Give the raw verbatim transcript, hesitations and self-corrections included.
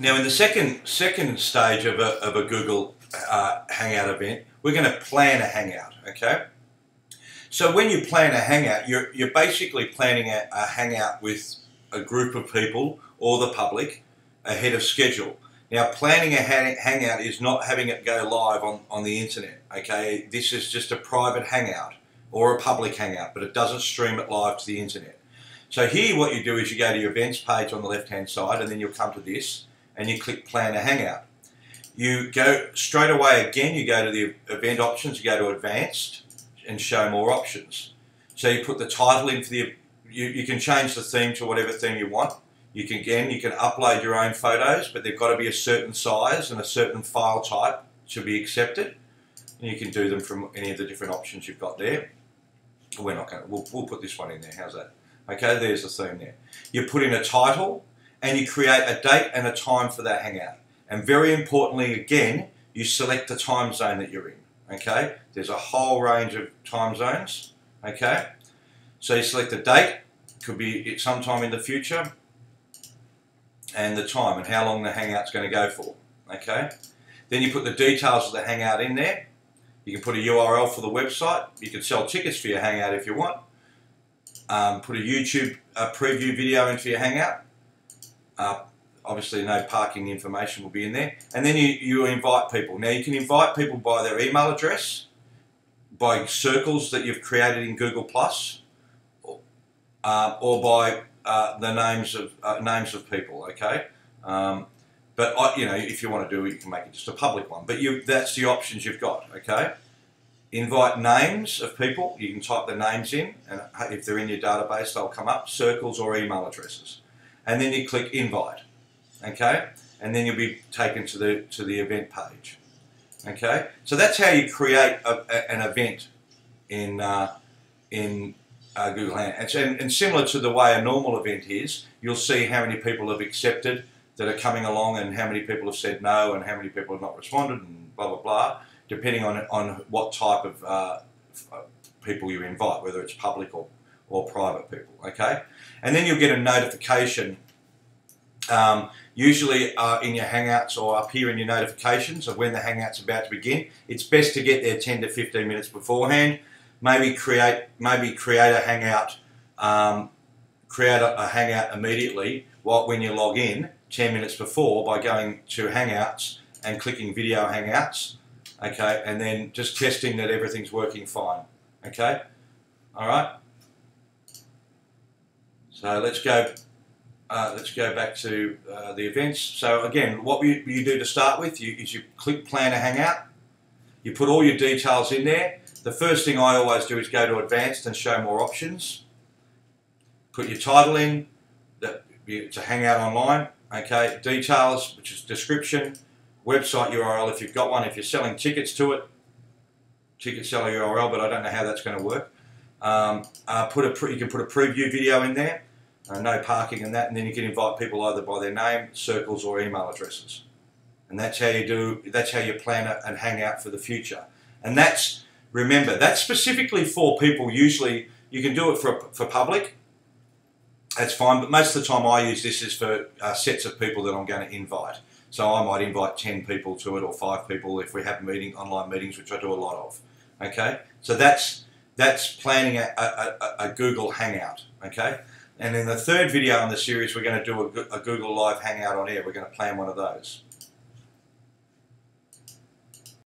Now, in the second second stage of a, of a Google uh, Hangout event, we're going to plan a Hangout, okay? So when you plan a Hangout, you're, you're basically planning a, a Hangout with a group of people or the public ahead of schedule. Now, planning a Hangout is not having it go live on, on the internet, okay? This is just a private Hangout or a public Hangout, but it doesn't stream it live to the internet. So here what you do is you go to your events page on the left-hand side, and then you'll come to this, and you click plan a Hangout. You go straight away again, you go to the event options, you go to advanced and show more options. So you put the title in for the, you, you can change the theme to whatever theme you want. You can, again, you can upload your own photos, but they've got to be a certain size and a certain file type to be accepted. And you can do them from any of the different options you've got there. We're not going to, we'll, we'll put this one in there, how's that? Okay, there's the theme there. You put in a title, and you create a date and a time for that Hangout. And very importantly, again, you select the time zone that you're in, okay? There's a whole range of time zones, okay? So you select the date, could be sometime in the future, and the time and how long the Hangout's going to go for, okay? Then you put the details of the Hangout in there. You can put a U R L for the website. You can sell tickets for your Hangout if you want. Um, put a YouTube uh, preview video in for your Hangout. Uh, obviously no parking information will be in there, and then you, you invite people. Now you can invite people by their email address, by circles that you've created in Google plus, uh, or by uh, the names of uh, names of people, okay? Um, but I, you know, if you want to do it, you can make it just a public one, but you, that's the options you've got, okay? Invite names of people, you can type the names in, and if they're in your database they'll come up, circles or email addresses. And then you click invite, okay? And then you'll be taken to the to the event page, okay? So that's how you create a, a, an event in uh, in uh, Google Hangout. And, and similar to the way a normal event is, you'll see how many people have accepted that are coming along, and how many people have said no, and how many people have not responded, and blah blah blah, depending on on what type of uh, people you invite, whether it's public or or private people, okay? And then you'll get a notification, um, usually uh, in your Hangouts or up here in your notifications of when the Hangout's about to begin. It's best to get there ten to fifteen minutes beforehand. Maybe create, maybe create a Hangout, um, create a, a Hangout immediately while, when you log in ten minutes before, by going to Hangouts and clicking video Hangouts, okay? And then just testing that everything's working fine, okay? All right. So let's go, uh, let's go back to uh, the events. So again, what you, you do to start with you, is you click plan a Hangout. You put all your details in there. The first thing I always do is go to advanced and show more options. Put your title in, that, it's a Hangout online, okay? Details, which is description, website U R L if you've got one, if you're selling tickets to it, ticket seller U R L, but I don't know how that's going to work. Um, uh, put a, you can put a preview video in there. Uh, no parking and that, and then you can invite people either by their name, circles, or email addresses, and that's how you do. That's how you plan a, a Hangout for the future. And that's, remember, that's specifically for people. Usually, you can do it for for public. That's fine, but most of the time I use this is for uh, sets of people that I'm going to invite. So I might invite ten people to it, or five people if we have meeting online meetings, which I do a lot of. Okay, so that's that's planning a, a, a, a Google Hangout. Okay. And in the third video in the series, we're going to do a, a Google Live Hangout on air. We're going to plan one of those.